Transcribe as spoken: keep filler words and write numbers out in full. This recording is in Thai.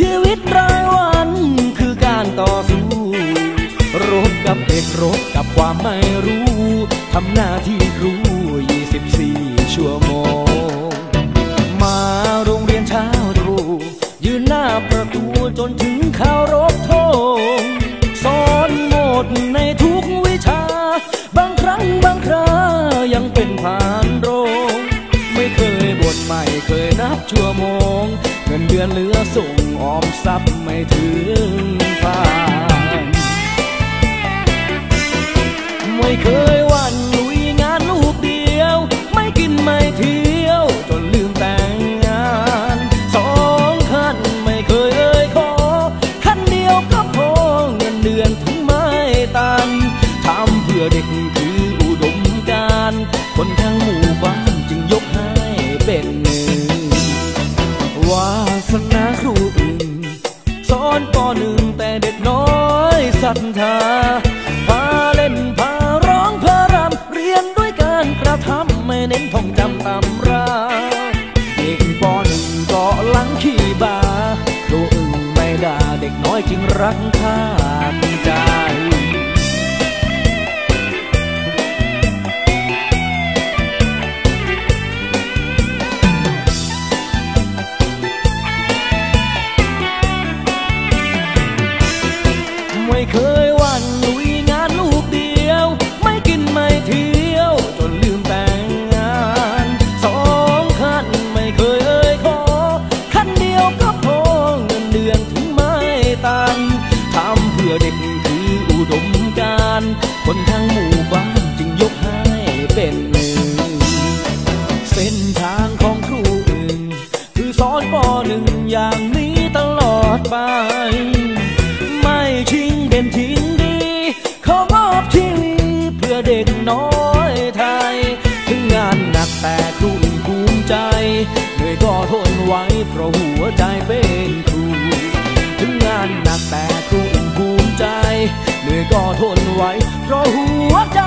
ชีวิตรายวันคือการต่อสู้รบกับเด็กรบกับความไม่รู้ทำหน้าที่ครูยี่สิบสี่ชั่วโมงมาโรงเรียนเช้าตรู่ยืนหน้าประตูจนถึงข่าวรบโทงสอนหมดในทุกวิชาบางครั้งบางครายังเป็นผ่านโรงไม่เคยบ่นไม่เคยนับชั่วโมงเงินเดือนเหลือส่งออมทรัพย์ไม่ถึงฟ้าไม่เคยวันลุยงานลูกเดียวไม่กินไม่เที่ยวจนลืมแต่งงานสองขั้นไม่เคยเอ่ยขอขั้นเดียวก็พอเงินเดือนถึงไม่ตันทำเพื่อเด็กคืออุดมการคนทั้งหมู่บ้านจึงยกให้เป็นหนึ่งวาสนาครูอื่นสอนปหนึ่งแต่เด็กน้อยศรัทธาพาเล่นพาร้องพารำเรียนด้วยการกระทำไม่เน้นท่องจำตำราเด็กปหนึ่งเกาะหลังขี้บาครูอื่นไม่ด่าเด็กน้อยจึงรักท่าใจไม่เคยวันลุยงานลูกเดียวไม่กินไม่เที่ยวจนลืมแต่งงานสองขั้นไม่เคยเอ่ยขอขั้นเดียวก็พอเงินเดือนถึงไม่ตันทำเพื่อเด็กคืออุดมการคนทั้งหมู่บ้านจึงยกให้เป็นหนึ่งเส้นทางของครูอื่นคือสอนปหนึ่งอย่างนี้ตลอดไปเป็นทิ้งดีขอมอบทีวีเพื่อเด็กน้อยไทยถึงงานหนักแต่ครูภูมิใจเหนื่อยก็ทนไว้เพราะหัวใจเป็นครูถึงงานหนักแต่ครูภูมิใจเหนื่อยก็ทนไว้เพราะหัวใจ